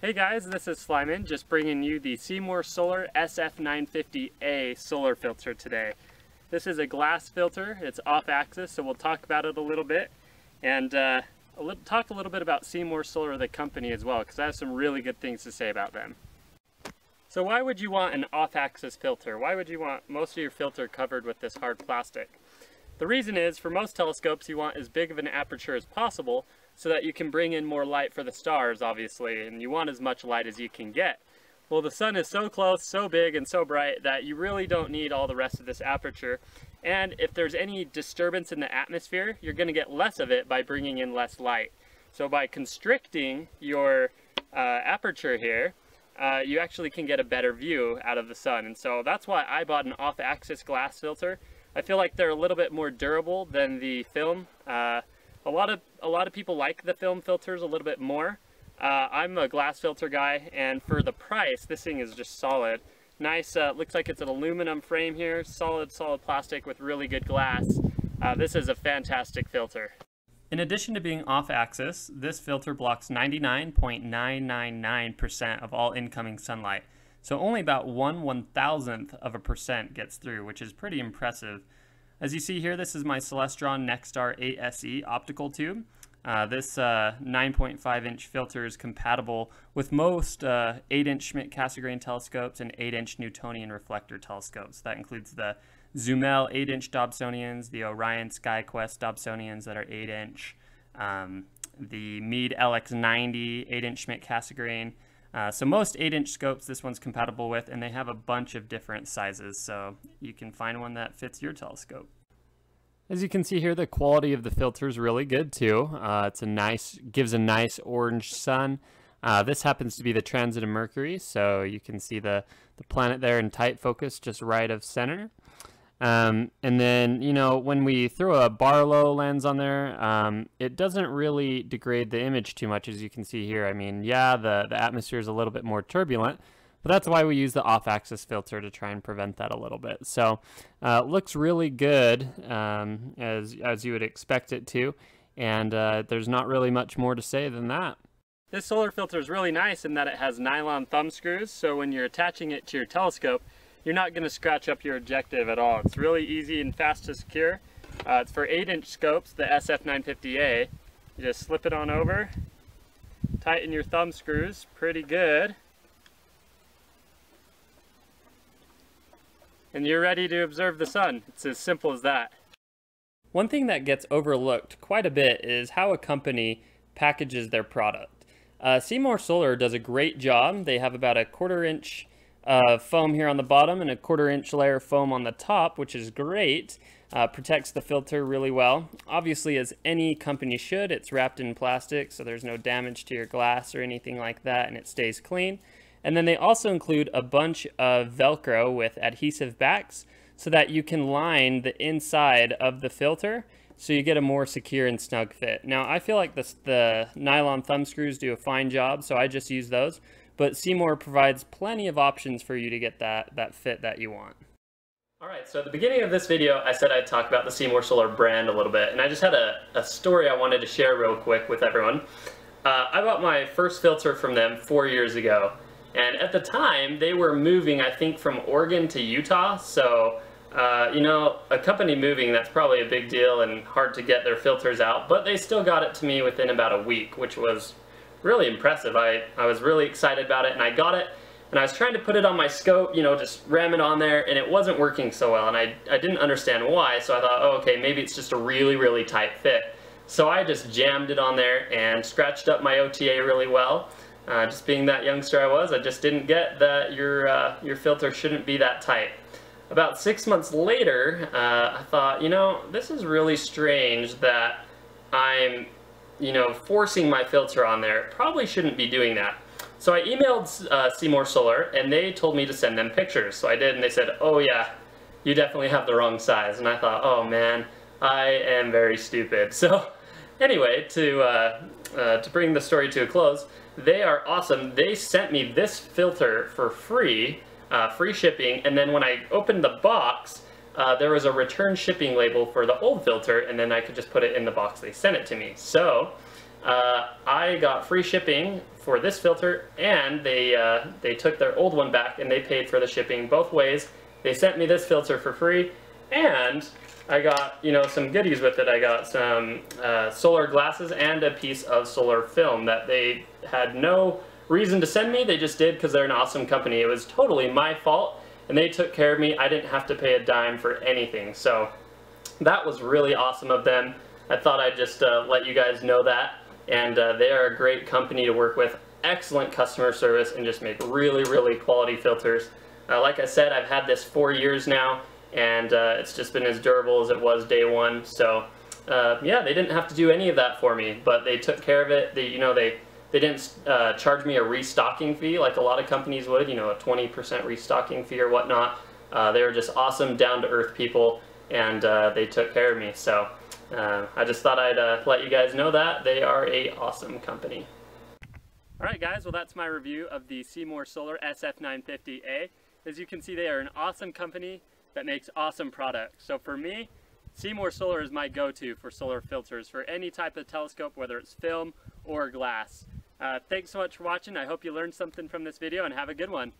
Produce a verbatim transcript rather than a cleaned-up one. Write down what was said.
Hey guys, this is Sliman, just bringing you the Seymour Solar S F nine fifty A solar filter today. This is a glass filter. It's off-axis, so we'll talk about it a little bit. And uh, a little, talk a little bit about Seymour Solar, the company, as well, because I have some really good things to say about them. So why would you want an off-axis filter? Why would you want most of your filter covered with this hard plastic? The reason is, for most telescopes, you want as big of an aperture as possible, so that you can bring in more light for the stars, obviously, and you want as much light as you can get. Well, the sun is so close, so big, and so bright that you really don't need all the rest of this aperture. And if there's any disturbance in the atmosphere, you're going to get less of it by bringing in less light. So by constricting your uh, aperture here, uh, you actually can get a better view out of the sun. And so that's why I bought an off-axis glass filter. I feel like they're a little bit more durable than the film. Uh, A lot of a lot of people like the film filters a little bit more. Uh, I'm a glass filter guy, and for the price, this thing is just solid. Nice, uh, looks like it's an aluminum frame here. Solid, solid plastic with really good glass. Uh, this is a fantastic filter. In addition to being off-axis, this filter blocks ninety-nine point nine nine nine percent of all incoming sunlight. So only about one one-thousandth of a percent gets through, which is pretty impressive. As you see here, this is my Celestron NexStar eight S E optical tube. Uh, this nine point five inch uh, filter is compatible with most eight inch uh, Schmidt-Cassegrain telescopes and eight inch Newtonian Reflector telescopes. That includes the Zumell eight inch Dobsonians, the Orion SkyQuest Dobsonians that are eight inch, um, the Meade L X ninety eight inch Schmidt-Cassegrain. Uh, so most eight inch scopes this one's compatible with, and they have a bunch of different sizes, so you can find one that fits your telescope. As you can see here, the quality of the filter is really good too. Uh, it's a nice, gives a nice orange sun. Uh, this happens to be the transit of Mercury, so you can see the, the planet there in tight focus just right of center. Um, and then, you know, when we throw a Barlow lens on there, um, it doesn't really degrade the image too much, as you can see here. I mean, yeah, the, the atmosphere is a little bit more turbulent, but that's why we use the off-axis filter to try and prevent that a little bit. So uh, it looks really good, um, as, as you would expect it to, and uh, there's not really much more to say than that. This solar filter is really nice in that it has nylon thumb screws, so when you're attaching it to your telescope, you're not going to scratch up your objective at all. It's really easy and fast to secure. Uh, it's for eight inch scopes, the S F nine fifty A. You just slip it on over, tighten your thumb screws pretty good, and you're ready to observe the sun. It's as simple as that. One thing that gets overlooked quite a bit is how a company packages their product. Uh, Seymour Solar does a great job. They have about a quarter inch Uh, foam here on the bottom and a quarter inch layer of foam on the top, which is great. Uh, protects the filter really well. Obviously, as any company should, it's wrapped in plastic, so there's no damage to your glass or anything like that, and it stays clean. And then they also include a bunch of Velcro with adhesive backs so that you can line the inside of the filter so you get a more secure and snug fit. Now, I feel like this, the nylon thumb screws do a fine job, so I just use those. But Seymour provides plenty of options for you to get that, that fit that you want. All right, so at the beginning of this video, I said I'd talk about the Seymour Solar brand a little bit, and I just had a, a story I wanted to share real quick with everyone. Uh, I bought my first filter from them four years ago, and at the time, they were moving, I think, from Oregon to Utah, so, uh, you know, a company moving, that's probably a big deal and hard to get their filters out, but they still got it to me within about a week, which was really impressive. I, I was really excited about it, and I got it, and I was trying to put it on my scope, you know, just ram it on there, and it wasn't working so well, and I, I didn't understand why, so I thought, oh, okay, maybe it's just a really, really tight fit. So I just jammed it on there and scratched up my O T A really well. Uh, just being that youngster I was, I just didn't get that your, uh, your filter shouldn't be that tight. About six months later, uh, I thought, you know, this is really strange that I'm you know, forcing my filter on there. Probably shouldn't be doing that. So I emailed uh, Seymour Solar, and they told me to send them pictures. So I did, and they said, oh yeah, you definitely have the wrong size. And I thought, oh man, I am very stupid. So anyway, to, uh, uh, to bring the story to a close, they are awesome. They sent me this filter for free, uh, free shipping, and then when I opened the box, Uh, there was a return shipping label for the old filter, and then I could just put it in the box they sent it to me. So Uh, I got free shipping for this filter, and they uh, they took their old one back and they paid for the shipping both ways. They sent me this filter for free, and I got, you know, some goodies with it. I got some uh, solar glasses and a piece of solar film that they had no reason to send me. They just did because they're an awesome company. It was totally my fault, and they took care of me. I didn't have to pay a dime for anything, so that was really awesome of them. I thought I'd just uh, let you guys know that. And uh, they are a great company to work with, excellent customer service, and just make really, really quality filters. Uh, like I said, I've had this four years now, and uh, it's just been as durable as it was day one. So uh, yeah, they didn't have to do any of that for me, but they took care of it. They, you know, they they didn't uh, charge me a restocking fee like a lot of companies would, you know, a twenty percent restocking fee or whatnot. Uh, they were just awesome, down-to-earth people, and uh, they took care of me. So. Uh, I just thought I'd uh, let you guys know that. They are a awesome company. Alright guys, well that's my review of the Seymour Solar S F nine fifty A. As you can see, they are an awesome company that makes awesome products. So for me, Seymour Solar is my go-to for solar filters for any type of telescope, whether it's film or glass. Uh, thanks so much for watching. I hope you learned something from this video, and have a good one.